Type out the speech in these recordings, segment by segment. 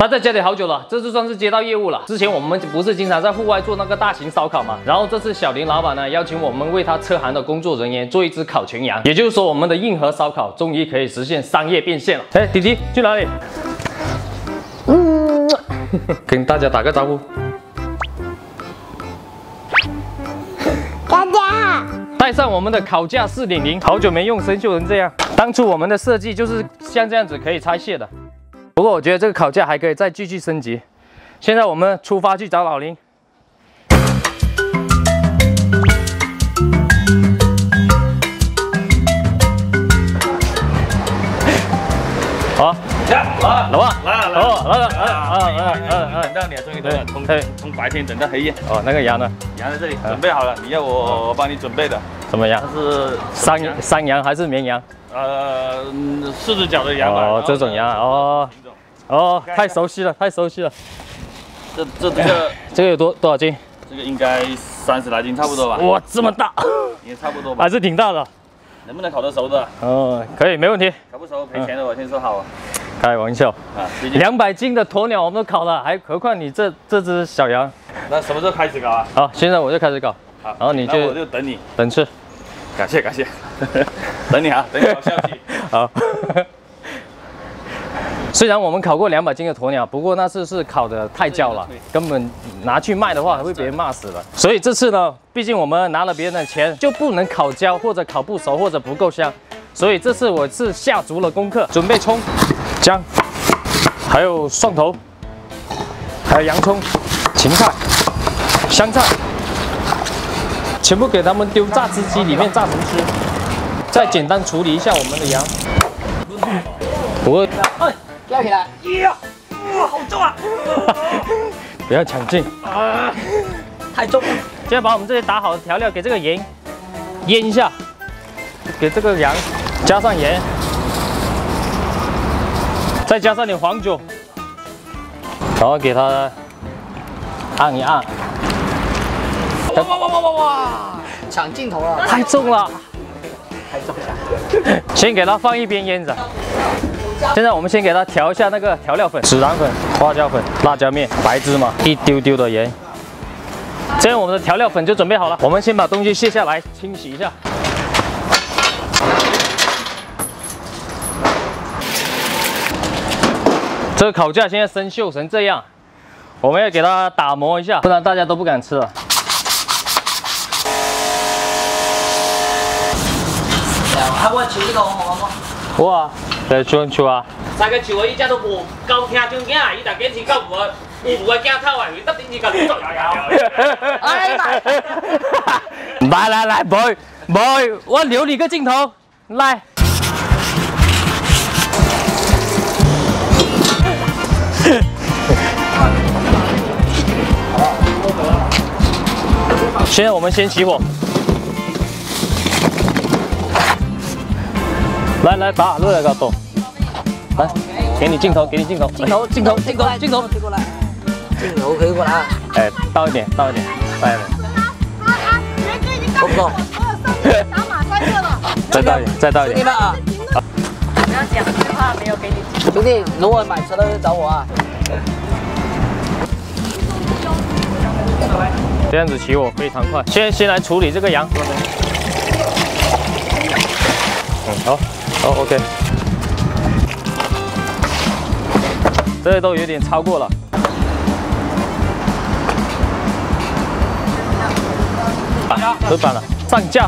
他在家里好久了，这次算是接到业务了。之前我们不是经常在户外做那个大型烧烤嘛，然后这次小林老板呢邀请我们为他车行的工作人员做一只烤全羊，也就是说我们的硬核烧烤终于可以实现商业变现了。哎，弟弟去哪里？跟大家打个招呼。大家带上我们的烤架4.0，好久没用，生锈成这样。当初我们的设计就是像这样子可以拆卸的。 不过我觉得这个烤架还可以再继续升级。现在我们出发去找老林。好，来了！等到你，终于等了，从白天等到黑夜。哦，那个羊呢？羊在这里，准备好了。你要我帮你准备的。什么羊？是山羊还是绵羊？四只脚的羊吧。哦，这种羊哦。 哦，太熟悉了，太熟悉了。这个有多少斤？这个应该30来斤，差不多吧。哇，这么大，也差不多吧，还是挺大的。能不能烤得熟的？哦，可以，没问题。烤不熟赔钱的，我先说好。开玩笑啊，200斤的鸵鸟我们都烤了，还何况你这只小羊？那什么时候开始烤啊？好，现在我就开始烤。好，然后你就我就等你，等吃。感谢感谢，等你啊，等你好消息。好。 虽然我们烤过200斤的鸵鸟，不过那次是烤的太焦了，根本拿去卖的话还会被人骂死了。所以这次呢，毕竟我们拿了别人的钱，就不能烤焦或者烤不熟或者不够香。所以这次我是下足了功课，准备葱、姜，还有蒜头，还有洋葱、芹菜、香菜，全部给他们丢榨汁机里面榨成汁，再简单处理一下我们的羊。我。 吊起来！呀，哇，好重啊！不要抢镜啊！太重了。现在把我们这些打好的调料给这个盐腌一下，给这个羊加上盐，再加上点黄酒，然后给它按一按。哇哇哇哇哇哇！抢镜头了！太重了！太重了！先给它放一边腌着。 现在我们先给它调一下那个调料粉、孜然粉、花椒粉、辣椒面、白芝麻，一丢丢的盐。这样我们的调料粉就准备好了。我们先把东西卸下来，清洗一下。这个烤架现在生锈成这样，我们要给它打磨一下，不然大家都不敢吃了。 我来种树啊！三个树啊，伊只都无够听种囝，伊就坚持到有个镜头啊，伊得顶住个动作摇摇。哎，来，妹，我留你个镜头，来。现在我们先起火。 来，打热了，搞懂。来，给你镜头，推过来，镜头推过来。哎，倒一点，够不够？打马赛克了。再倒一点。兄弟们啊，不要讲这话没有给你。兄弟，如果买车的找我啊。这样子起火非常快。先来处理这个羊。嗯，好。 哦 ，OK， 这都有点超过了。啊，都反了，上架。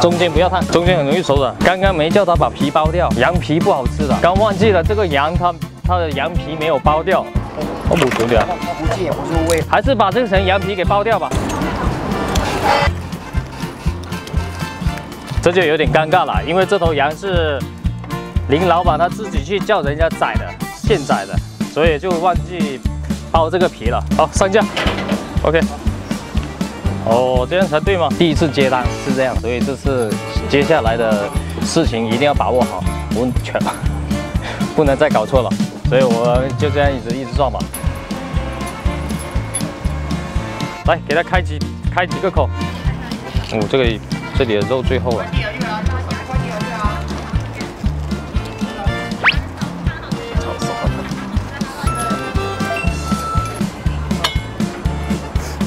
中间不要烫，中间很容易熟的。刚刚没叫他把皮剥掉，羊皮不好吃的。刚忘记了这个羊，它的羊皮没有剥掉。我补足点。估计也不入味，还是把这层羊皮给剥掉吧。 这就有点尴尬了，因为这头羊是林老板他自己去叫人家宰的，现宰的，所以就忘记剥这个皮了。好，上架 ，OK。哦，这样才对嘛。第一次接单是这样，所以这次接下来的事情一定要把握好，不能再搞错了。所以我就这样一直转吧。来，给它开几个口。哦，这个。 这里的肉最厚了。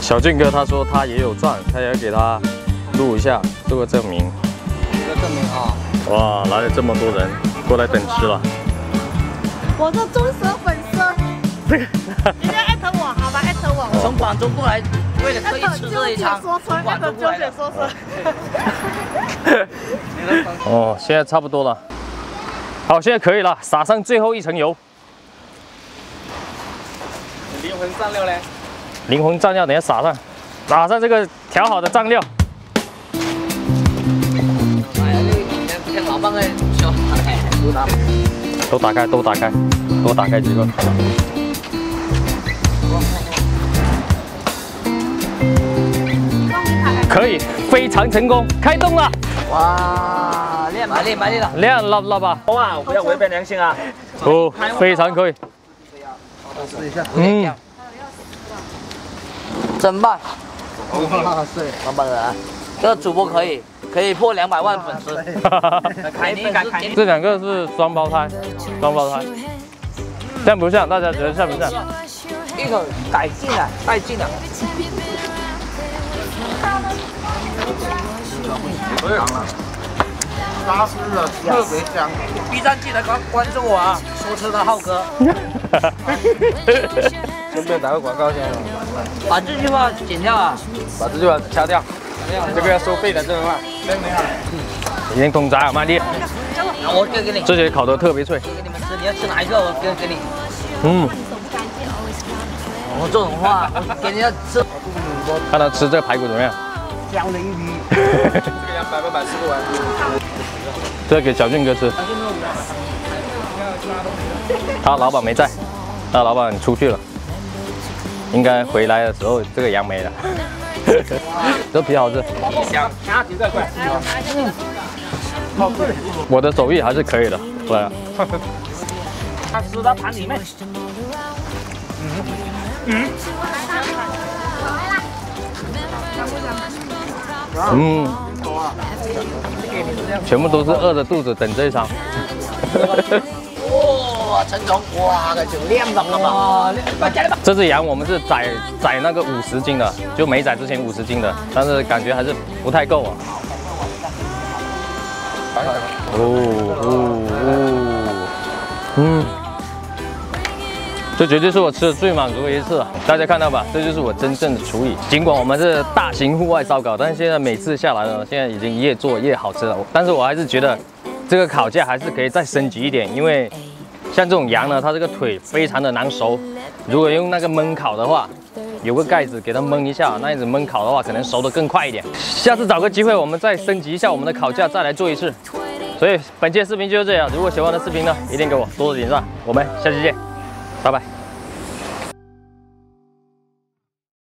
小俊哥他说他也有赚，他也要给他录一下，做个证明。一个证明啊！哇，哪有这么多人过来等吃了？我是忠实粉丝，你要艾特我好吧？艾特我，我从广州过来。 为了特意吃这一餐，广州过来的。哦，现在差不多了。好，现在可以了，撒上最后一层油。灵魂蘸料呢？灵魂蘸料等下撒上，撒上这个调好的蘸料。哎呀，这天老棒哎！都打开，多打开几个。 可以，非常成功，开动了！哇，练吧，练了吧！哇，不要违背良心啊！哦，非常可以。试一下，嗯，真棒！哇塞，老板啊，这个主播可以破200万粉丝。肯定。这两个是双胞胎，像不像？大家觉得像不像？一种改进了，带劲了。 拉丝的特别香 ，B 站记得关注我啊！说吃的浩哥，顺便打个广告先，把这句话剪掉啊！把这句话掐掉，这个要收费的这句话。已经公炸了，妈的！我给你，这些烤的特别脆。给你们吃，你要吃哪一个？我给你。嗯。我这种话，给人家吃。看他吃这个排骨怎么样？ 教你鱼，这个200不100吃不完。这给小俊哥吃。他老板没在，他老板出去了，应该回来的时候这个羊没了。这皮好吃。香，拿几块块。好吃。我的手艺还是可以的，来啊。他吃到盘里面。嗯，全部都是饿着肚子等这一场。哇，陈总，哇，这酒量怎么了？这只羊我们是宰那个50斤的，就没宰之前50斤的，但是感觉还是不太够啊。这绝对是我吃的最满足的一次，大家看到吧？这就是我真正的厨艺。尽管我们是大型户外烧烤，但是现在每次下来呢，现在已经越做越好吃了。但是我还是觉得这个烤架还是可以再升级一点，因为像这种羊呢，它这个腿非常的难熟。如果用那个焖烤的话，有个盖子给它焖一下，那样子焖烤的话，可能熟得更快一点。下次找个机会，我们再升级一下我们的烤架，再来做一次。所以本期的视频就是这样，如果喜欢我的视频呢，一定给我多多点赞。我们下期见。拜拜。